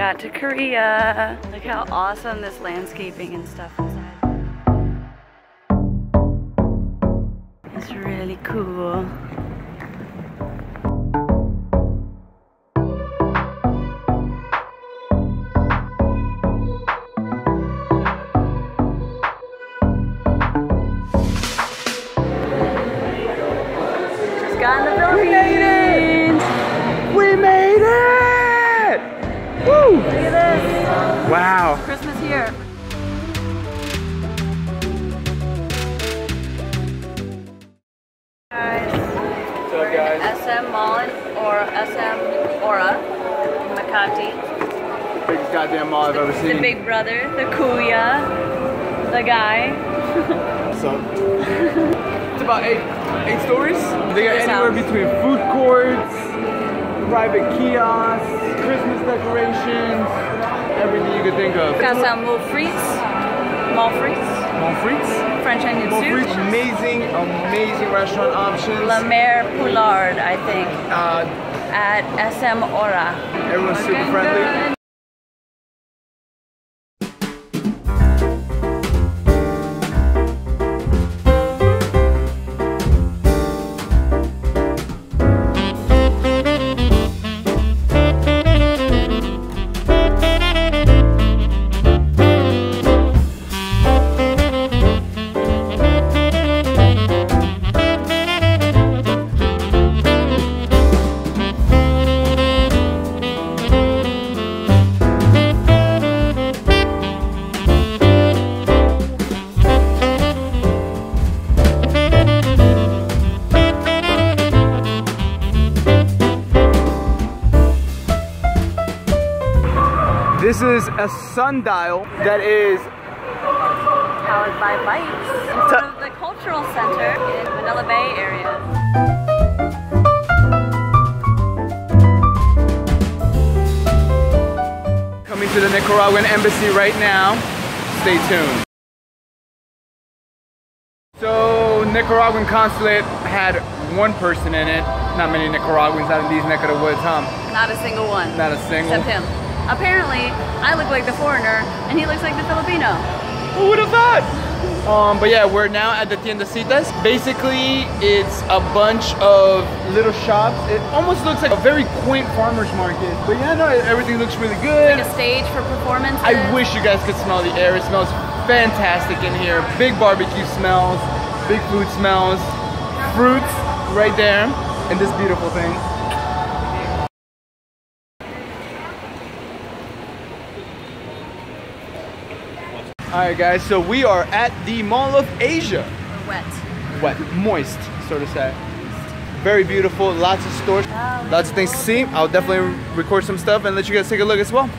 got to Korea. Look how awesome this landscaping and stuff is. It's really cool. SM Mall or SM Aura in Makati. Biggest goddamn mall I've ever seen. The big brother, the kuya, the guy. What's up? It's about eight stories. They got anywhere between food courts, private kiosks, Christmas decorations, everything you could think of. Casa Moufritz. French onion soup. Amazing restaurant options. La Mer Poulard, I think. At SM Aura. Everyone's super friendly. This is a sundial that is powered by lights. It's sort of the cultural center in Manila Bay area. Coming to the Nicaraguan embassy right now. Stay tuned. So Nicaraguan consulate had one person in it. Not many Nicaraguans out in these neck of the woods, huh? Not a single one. Not a single. Except him. Apparently, I look like the foreigner, and he looks like the Filipino. Who would have thought? But yeah, we're now at the Tiendasitas. Basically, it's a bunch of little shops. It almost looks like a very quaint farmer's market. But yeah, no, everything looks really good. Like a stage for performances. I wish you guys could smell the air. It smells fantastic in here. Big barbecue smells, big food smells, fruits right there, and this beautiful thing. Alright guys, so we are at the Mall of Asia. Wet. Moist, so to say. Very beautiful, lots of stores, lots of things to see. I'll definitely record some stuff and let you guys take a look as well.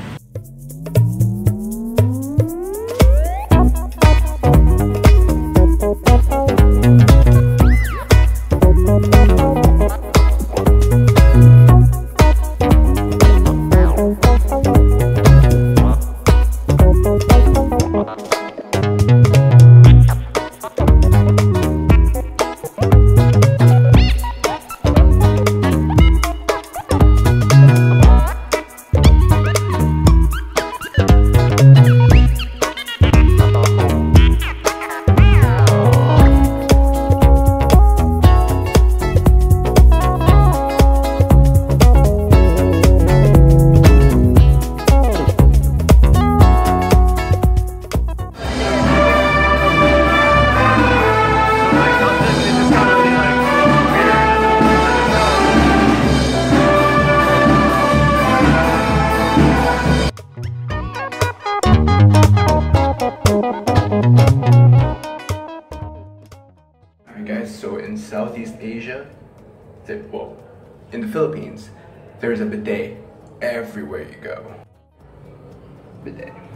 Well, in the Philippines, there's a bidet everywhere you go. Bidet.